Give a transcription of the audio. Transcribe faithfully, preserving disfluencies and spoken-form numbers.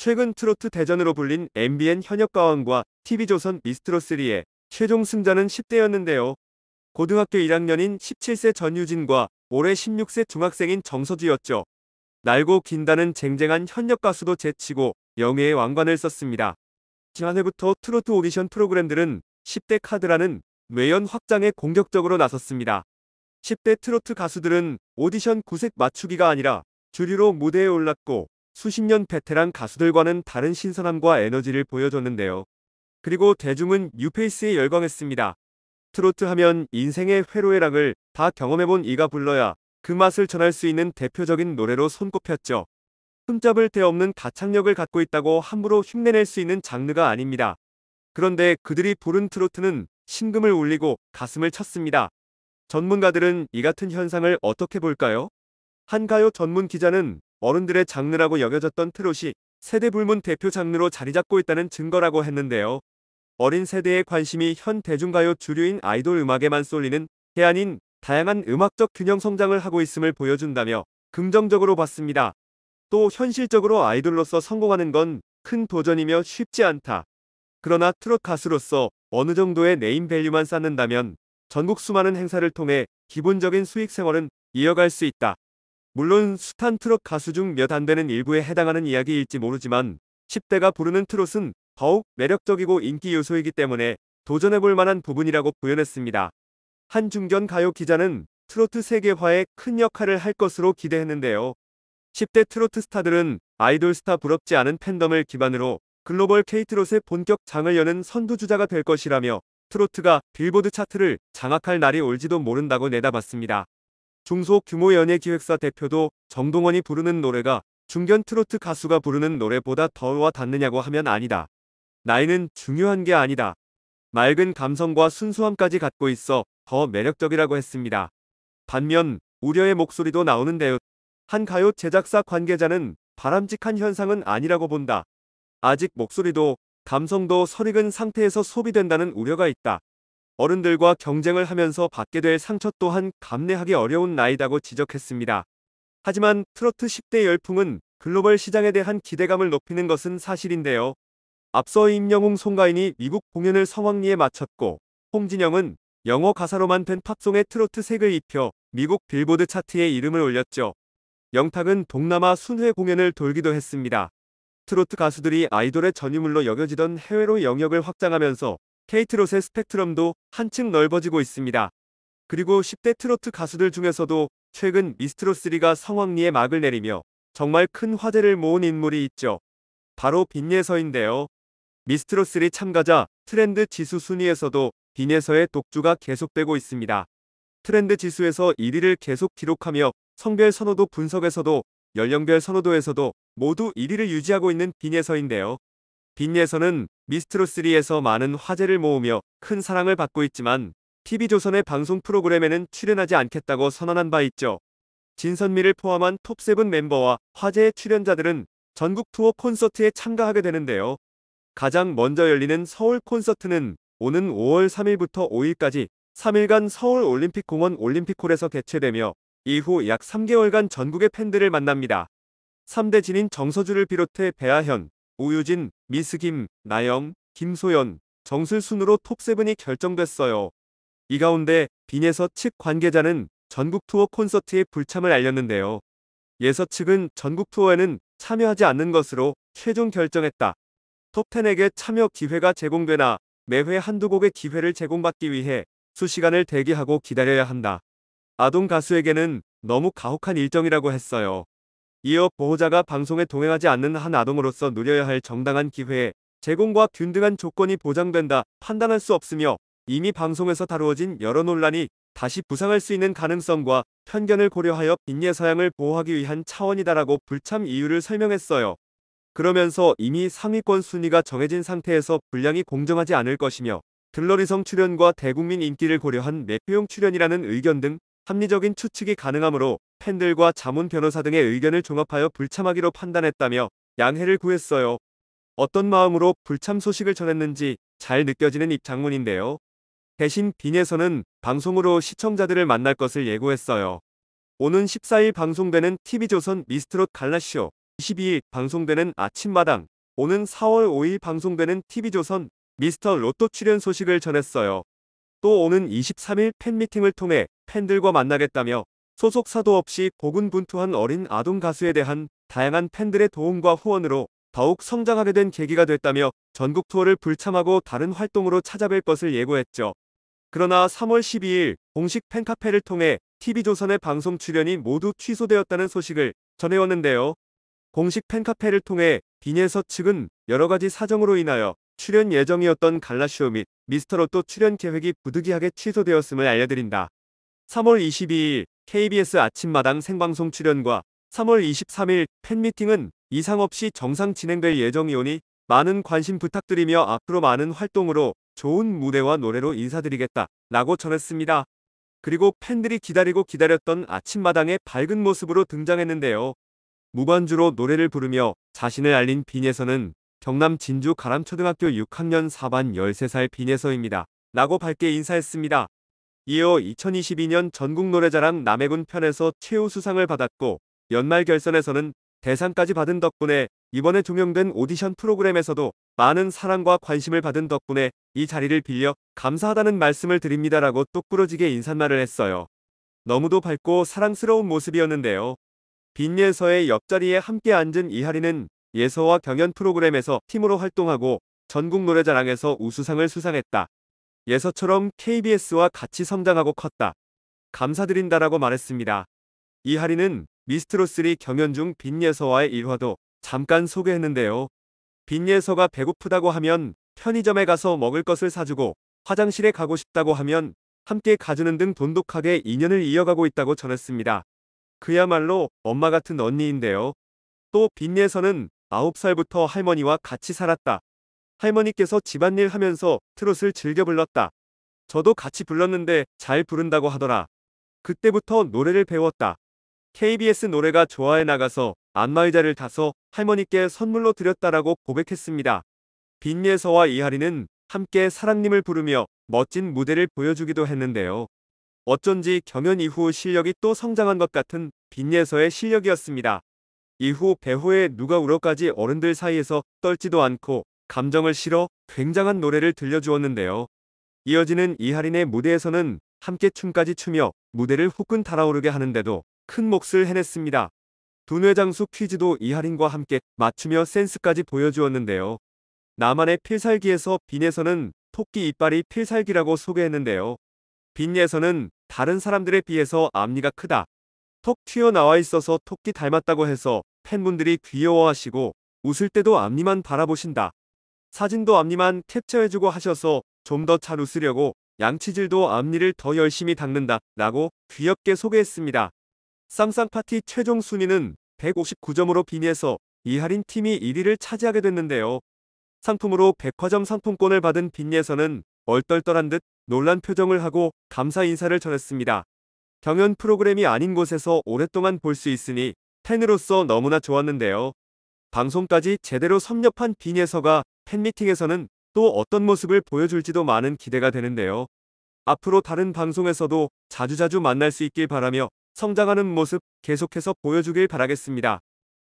최근 트로트 대전으로 불린 엠비엔 현역가왕과 티비조선 미스트롯 쓰리의 최종 승자는 십 대였는데요. 고등학교 일 학년인 십칠 세 전유진과 올해 십육 세 중학생인 정서주였죠. 날고 긴다는 쟁쟁한 현역 가수도 제치고 영예의 왕관을 썼습니다. 지난해부터 트로트 오디션 프로그램들은 십 대 카드라는 외연 확장에 공격적으로 나섰습니다. 십 대 트로트 가수들은 오디션 구색 맞추기가 아니라 주류로 무대에 올랐고 수십 년 베테랑 가수들과는 다른 신선함과 에너지를 보여줬는데요. 그리고 대중은 뉴페이스에 열광했습니다. 트로트 하면 인생의 회로애락을 다 경험해본 이가 불러야 그 맛을 전할 수 있는 대표적인 노래로 손꼽혔죠. 흠잡을 데 없는 가창력을 갖고 있다고 함부로 흉내낼 수 있는 장르가 아닙니다. 그런데 그들이 부른 트로트는 심금을 울리고 가슴을 쳤습니다. 전문가들은 이 같은 현상을 어떻게 볼까요? 한 가요 전문 기자는 어른들의 장르라고 여겨졌던 트롯이 세대불문 대표 장르로 자리잡고 있다는 증거라고 했는데요. 어린 세대의 관심이 현 대중가요 주류인 아이돌 음악에만 쏠리는 게 아닌 다양한 음악적 균형 성장을 하고 있음을 보여준다며 긍정적으로 봤습니다. 또 현실적으로 아이돌로서 성공하는 건 큰 도전이며 쉽지 않다. 그러나 트롯 가수로서 어느 정도의 네임밸류만 쌓는다면 전국 수많은 행사를 통해 기본적인 수익 생활은 이어갈 수 있다. 물론 숱한 트롯 가수 중 몇 안 되는 일부에 해당하는 이야기일지 모르지만 십 대가 부르는 트롯은 더욱 매력적이고 인기 요소이기 때문에 도전해볼 만한 부분이라고 부연했습니다. 한 중견 가요 기자는 트로트 세계화에 큰 역할을 할 것으로 기대했는데요. 십 대 트로트 스타들은 아이돌 스타 부럽지 않은 팬덤을 기반으로 글로벌 K트롯의 본격 장을 여는 선두주자가 될 것이라며 트로트가 빌보드 차트를 장악할 날이 올지도 모른다고 내다봤습니다. 중소규모 연예기획사 대표도 정동원이 부르는 노래가 중견 트로트 가수가 부르는 노래보다 더 와 닿느냐고 하면 아니다. 나이는 중요한 게 아니다. 맑은 감성과 순수함까지 갖고 있어 더 매력적이라고 했습니다. 반면 우려의 목소리도 나오는데요. 한 가요 제작사 관계자는 바람직한 현상은 아니라고 본다. 아직 목소리도 감성도 설익은 상태에서 소비된다는 우려가 있다. 어른들과 경쟁을 하면서 받게 될 상처 또한 감내하기 어려운 나이다고 지적했습니다. 하지만 트로트 십 대 열풍은 글로벌 시장에 대한 기대감을 높이는 것은 사실인데요. 앞서 임영웅 송가인이 미국 공연을 성황리에 마쳤고 홍진영은 영어 가사로만 된 팝송에 트로트 색을 입혀 미국 빌보드 차트에 이름을 올렸죠. 영탁은 동남아 순회 공연을 돌기도 했습니다. 트로트 가수들이 아이돌의 전유물로 여겨지던 해외로 영역을 확장하면서 K트롯의 스펙트럼도 한층 넓어지고 있습니다. 그리고 십 대 트로트 가수들 중에서도 최근 미스트롯 쓰리가 성황리에 막을 내리며 정말 큰 화제를 모은 인물이 있죠. 바로 빈예서인데요. 미스트롯 쓰리 참가자 트렌드 지수 순위에서도 빈예서의 독주가 계속되고 있습니다. 트렌드 지수에서 일 위를 계속 기록하며 성별 선호도 분석에서도 연령별 선호도에서도 모두 일 위를 유지하고 있는 빈예서인데요. 빈예서는 미스트롯 쓰리에서 많은 화제를 모으며 큰 사랑을 받고 있지만 티비조선의 방송 프로그램에는 출연하지 않겠다고 선언한 바 있죠. 진선미를 포함한 톱 세븐 멤버와 화제의 출연자들은 전국 투어 콘서트에 참가하게 되는데요. 가장 먼저 열리는 서울 콘서트는 오는 오월 삼일부터 오일까지 삼 일간 서울올림픽공원 올림픽홀에서 개최되며 이후 약 삼 개월간 전국의 팬들을 만납니다. 삼 대 진인 정서주를 비롯해 배아현, 오유진, 미스김, 나영, 김소연, 정슬 순으로 톱 세븐이 결정됐어요. 이 가운데 빈예서 측 관계자는 전국 투어 콘서트에 불참을 알렸는데요. 예서 측은 전국 투어에는 참여하지 않는 것으로 최종 결정했다. 톱 텐에게 참여 기회가 제공되나 매회 한두 곡의 기회를 제공받기 위해 수시간을 대기하고 기다려야 한다. 아동 가수에게는 너무 가혹한 일정이라고 했어요. 이어 보호자가 방송에 동행하지 않는 한 아동으로서 누려야 할 정당한 기회에 제공과 균등한 조건이 보장된다 판단할 수 없으며 이미 방송에서 다루어진 여러 논란이 다시 부상할 수 있는 가능성과 편견을 고려하여 빈예서양을 보호하기 위한 차원이다라고 불참 이유를 설명했어요. 그러면서 이미 상위권 순위가 정해진 상태에서 분량이 공정하지 않을 것이며 들러리성 출연과 대국민 인기를 고려한 매표용 출연이라는 의견 등 합리적인 추측이 가능하므로 팬들과 자문 변호사 등의 의견을 종합하여 불참하기로 판단했다며 양해를 구했어요. 어떤 마음으로 불참 소식을 전했는지 잘 느껴지는 입장문인데요. 대신 빈예서는 방송으로 시청자들을 만날 것을 예고했어요. 오는 십사일 방송되는 티비조선 미스트롯 갈라쇼 이십이일 방송되는 아침마당, 오는 사월 오일 방송되는 티비조선 미스터로또 출연 소식을 전했어요. 또 오는 이십삼일 팬미팅을 통해 팬들과 만나겠다며 소속사도 없이 고군분투한 어린 아동 가수에 대한 다양한 팬들의 도움과 후원으로 더욱 성장하게 된 계기가 됐다며 전국 투어를 불참하고 다른 활동으로 찾아뵐 것을 예고했죠. 그러나 삼월 십이일 공식 팬카페를 통해 티비조선의 방송 출연이 모두 취소되었다는 소식을 전해왔는데요. 공식 팬카페를 통해 빈예서 측은 여러가지 사정으로 인하여 출연 예정이었던 갈라쇼 및 미스터로또 출연 계획이 부득이하게 취소되었음을 알려드린다. 삼월 이십이일 케이비에스 아침마당 생방송 출연과 삼월 이십삼일 팬미팅은 이상 없이 정상 진행될 예정이오니 많은 관심 부탁드리며 앞으로 많은 활동으로 좋은 무대와 노래로 인사드리겠다 라고 전했습니다. 그리고 팬들이 기다리고 기다렸던 아침마당의 밝은 모습으로 등장했는데요. 무반주로 노래를 부르며 자신을 알린 빈예서는 경남 진주 가람초등학교 육학년 사반 열세살 빈예서입니다 라고 밝게 인사했습니다. 이어 이천이십이년 전국노래자랑 남해군 편에서 최우수상을 받았고 연말 결선에서는 대상까지 받은 덕분에 이번에 종영된 오디션 프로그램에서도 많은 사랑과 관심을 받은 덕분에 이 자리를 빌려 감사하다는 말씀을 드립니다 라고 똑부러지게 인사말을 했어요. 너무도 밝고 사랑스러운 모습이었는데요. 빈예서의 옆자리에 함께 앉은 이하리는 예서와 경연 프로그램에서 팀으로 활동하고 전국노래자랑에서 우수상을 수상했다. 예서처럼 케이비에스와 같이 성장하고 컸다. 감사드린다 라고 말했습니다. 이하리는 미스트롯 쓰리 경연 중 빈예서와의 일화도 잠깐 소개했는데요. 빈예서가 배고프다고 하면 편의점에 가서 먹을 것을 사주고 화장실에 가고 싶다고 하면 함께 가주는 등 돈독하게 인연을 이어가고 있다고 전했습니다. 그야말로 엄마 같은 언니인데요. 또 빈예서는 아홉살부터 할머니와 같이 살았다. 할머니께서 집안일 하면서 트롯을 즐겨 불렀다. 저도 같이 불렀는데 잘 부른다고 하더라. 그때부터 노래를 배웠다. 케이비에스 노래가 좋아해 나가서 안마의자를 타서 할머니께 선물로 드렸다라고 고백했습니다. 빈예서와 이하리는 함께 사랑님을 부르며 멋진 무대를 보여주기도 했는데요. 어쩐지 경연 이후 실력이 또 성장한 것 같은 빈예서의 실력이었습니다. 이후 배호의 누가 울어까지 어른들 사이에서 떨지도 않고 감정을 실어 굉장한 노래를 들려주었는데요. 이어지는 이하린의 무대에서는 함께 춤까지 추며 무대를 후끈 달아오르게 하는데도 큰 몫을 해냈습니다. 두뇌장수 퀴즈도 이하린과 함께 맞추며 센스까지 보여주었는데요. 나만의 필살기에서 빈예서는 토끼 이빨이 필살기라고 소개했는데요. 빈예서는 다른 사람들에 비해서 앞니가 크다. 턱 튀어나와 있어서 토끼 닮았다고 해서 팬분들이 귀여워하시고 웃을 때도 앞니만 바라보신다. 사진도 앞니만 캡처해주고 하셔서 좀 더 잘 웃으려고 양치질도 앞니를 더 열심히 닦는다 라고 귀엽게 소개했습니다. 쌍쌍파티 최종 순위는 백오십구점으로 빈예서 이하린 팀이 일위를 차지하게 됐는데요. 상품으로 백화점 상품권을 받은 빈예서는 얼떨떨한 듯 놀란 표정을 하고 감사 인사를 전했습니다. 경연 프로그램이 아닌 곳에서 오랫동안 볼 수 있으니 팬으로서 너무나 좋았는데요. 방송까지 제대로 섭렵한 빈예서가 팬미팅에서는 또 어떤 모습을 보여줄지도 많은 기대가 되는데요. 앞으로 다른 방송에서도 자주자주 만날 수 있길 바라며 성장하는 모습 계속해서 보여주길 바라겠습니다.